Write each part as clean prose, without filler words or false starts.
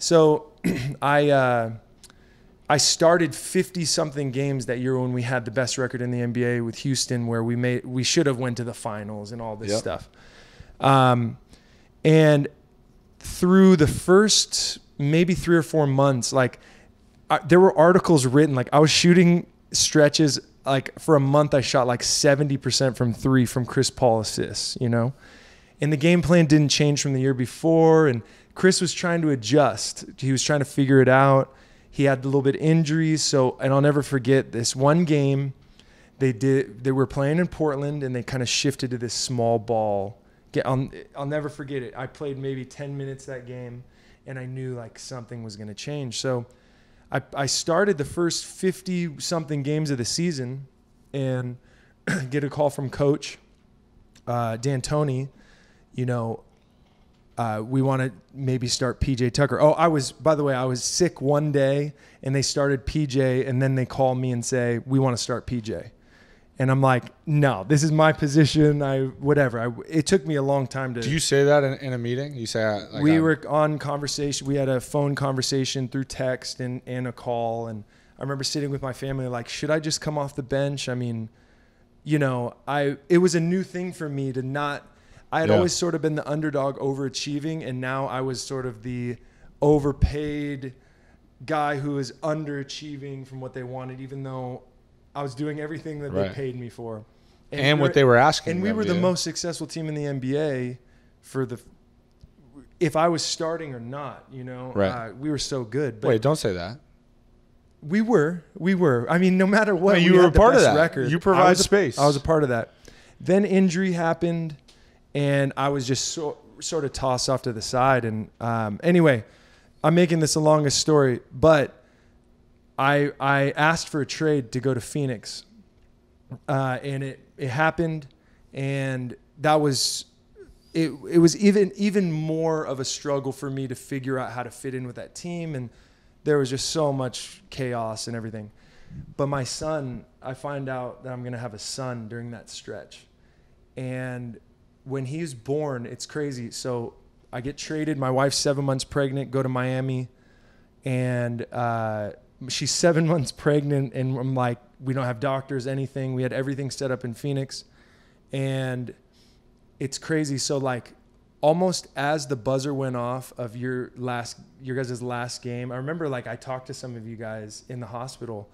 So I started 50-something games that year when we had the best record in the NBA with Houston, where we should have went to the finals and all this stuff. And through the first maybe 3 or 4 months, like there were articles written, like I was shooting stretches, like for a month I shot like 70% from three from Chris Paul assists, you know? And the game plan didn't change from the year before, and Chris was trying to adjust. He was trying to figure it out. He had a little bit injuries, so, and I'll never forget this one game. They were playing in Portland, and they kind of shifted to this small ball. I'll never forget it. I played maybe 10 minutes that game, and I knew like something was going to change. So I started the first 50-something games of the season, and get a call from Coach D'Antoni. You know, we want to maybe start PJ Tucker. Oh, by the way, I was sick one day, and they started PJ, and then they call me and say, we want to start PJ. And I'm like, no, this is my position. It took me a long time to. Do you say that in a meeting? You say like we were on conversation. We had a phone conversation through text and a call. And I remember sitting with my family, like, should I just come off the bench? I mean, you know, it was a new thing for me to not. I had always sort of been the underdog, overachieving, and now I was sort of the overpaid guy who was underachieving from what they wanted, even though I was doing everything that they paid me for. And what they were asking. And we were the most successful team in the NBA for the – if I was starting or not, you know. Right. We were so good. But wait, don't say that. We were. I mean, no matter what, you were a part of that record. You provided space. I was a part of that. Then injury happened, and I was just sort of tossed off to the side. And anyway, I'm making this the longest story, but – I asked for a trade to go to Phoenix, and it happened, and that was it was even more of a struggle for me to figure out how to fit in with that team, and there was just so much chaos and everything. But my son, I find out that I'm going to have a son during that stretch, and when he's born, it's crazy. So I get traded. My wife's 7 months pregnant, go to Miami, and she's 7 months pregnant, and I'm like, we don't have doctors, anything. We had everything set up in Phoenix, and it's crazy. So like almost as the buzzer went off of your guys' last game, I remember like I talked to some of you guys in the hospital.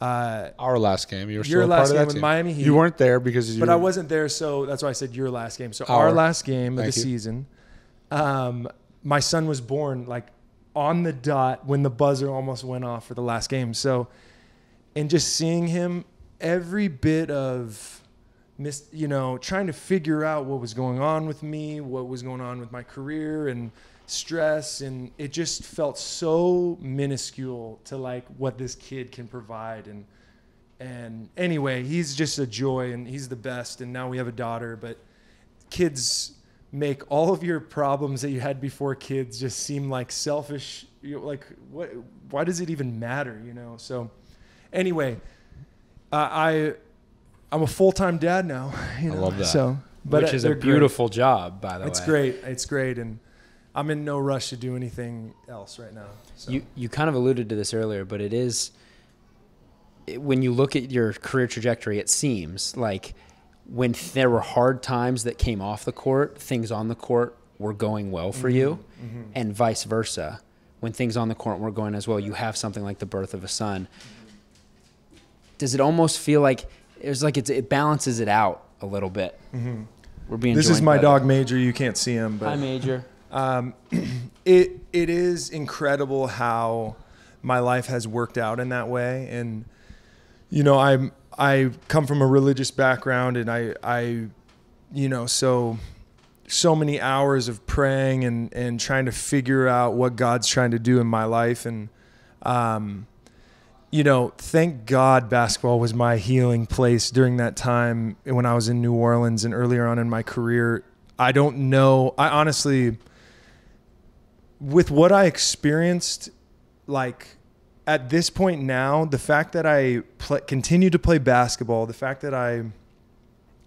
Our last game. You were still part of that team. Miami Heat. You weren't there because you But I wasn't there, so that's why I said your last game. So our last game of the season, my son was born like on the dot when the buzzer almost went off for the last game. So, and just seeing him, every bit of, you know, trying to figure out what was going on with me, what was going on with my career and stress. And it just felt so minuscule to like what this kid can provide. And anyway, he's just a joy, and he's the best. And now we have a daughter, but kids make all of your problems that you had before kids just seem like selfish. You're like, what? Why does it even matter? You know? So anyway, I'm a full-time dad now. You know? I love that. So, but which is a beautiful job, by the way. It's great. It's great. And I'm in no rush to do anything else right now. So. You kind of alluded to this earlier, but it is, when you look at your career trajectory, it seems like when there were hard times that came off the court, things on the court were going well for you, and vice versa. When things on the court were going as well, you have something like the birth of a son. Does it almost feel like it balances it out a little bit? We're being This is my dog Major. You can't see him, but hi Major. It is incredible how my life has worked out in that way, and you know, I come from a religious background, and I you know, so many hours of praying and trying to figure out what God's trying to do in my life. And, you know, thank God basketball was my healing place during that time when I was in New Orleans and earlier on in my career. I don't know. I honestly, with what I experienced, like, at this point now, the fact that I continue to play basketball, the fact that I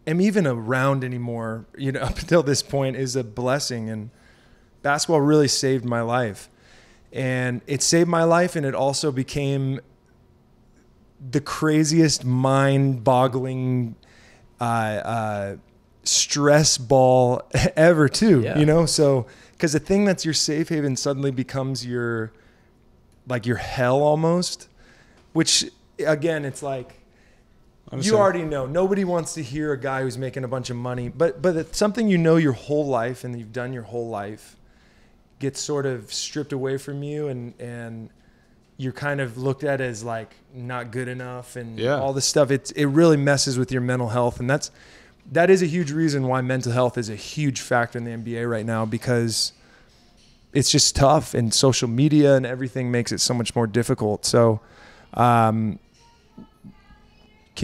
am even around anymore, you know, up until this point, is a blessing. And basketball really saved my life. And it saved my life, and it also became the craziest, mind-boggling stress ball ever, too. Yeah. You know, so because the thing that's your safe haven suddenly becomes your, like, your hell almost. Which again, it's like you already know. Nobody wants to hear a guy who's making a bunch of money, but it's something you know your whole life and you've done your whole life. Gets sort of stripped away from you, and you're kind of looked at as like not good enough, and yeah, all this stuff. It really messes with your mental health, and that is a huge reason why mental health is a huge factor in the NBA right now, because it's just tough, and social media and everything makes it so much more difficult. So, can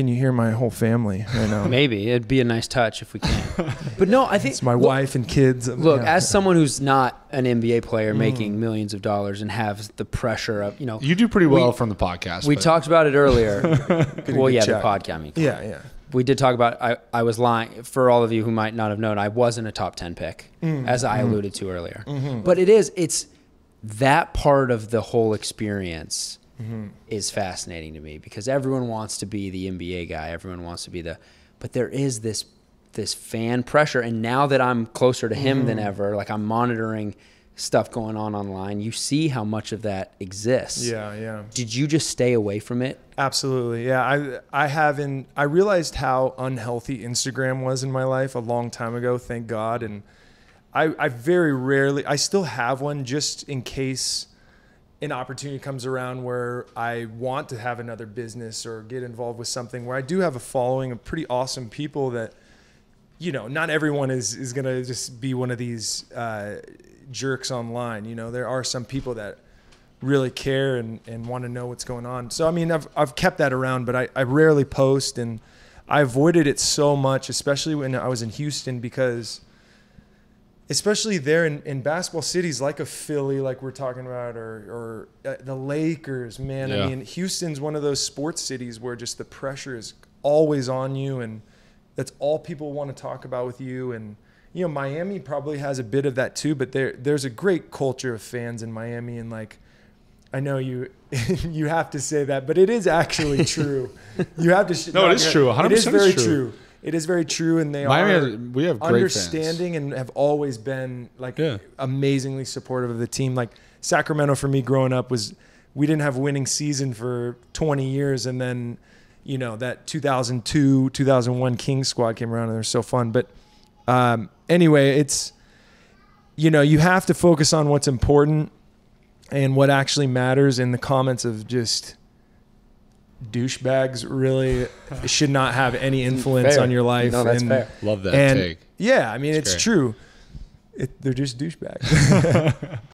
you hear my whole family right now? Maybe it'd be a nice touch if we can. But no, I think it's my wife and kids. Look, yeah, as someone who's not an NBA player making millions of dollars and has the pressure of, you know, you do pretty well from the podcast. We talked about it earlier. Well, yeah, check the podcast. I mean, yeah, yeah. We did talk about. I was lying for all of you who might not have known. I wasn't a top 10 pick, as I alluded to earlier. But it's that part of the whole experience is fascinating to me, because everyone wants to be the NBA guy. Everyone wants to be the, but there is this fan pressure. And now that I'm closer to him than ever, like I'm monitoring stuff going on online, you see how much of that exists. Yeah, yeah. Did you just stay away from it? Absolutely. Yeah, I haven't. I realized how unhealthy Instagram was in my life a long time ago, thank God. And I very rarely, I still have one just in case an opportunity comes around where I want to have another business or get involved with something where I do have a following of pretty awesome people that, you know, not everyone is going to just be one of these jerks online. You know, there are some people that really care and want to know what's going on. So, I mean, I've kept that around, but I rarely post, and I avoided it so much, especially when I was in Houston, because especially there in basketball cities like a Philly, like we're talking about, or the Lakers, man. Yeah. I mean, Houston's one of those sports cities where just the pressure is always on you, and that's all people want to talk about with you. And, you know, Miami probably has a bit of that too, but there's a great culture of fans in Miami. And like, I know you have to say that, but it is actually true. You have to. No, it is true. 100% it is very true. It is very true, and they Miami, are we have great understanding fans, and have always been like amazingly supportive of the team. Like Sacramento for me growing up was, we didn't have a winning season for 20 years, and then, you know, that 2002, 2001 Kings squad came around, and they're so fun. But anyway, it's, you know, you have to focus on what's important and what actually matters. In the comments of just douchebags really should not have any influence on your life. No, that's fair. Love that take. Yeah, I mean, it's true. They're just douchebags.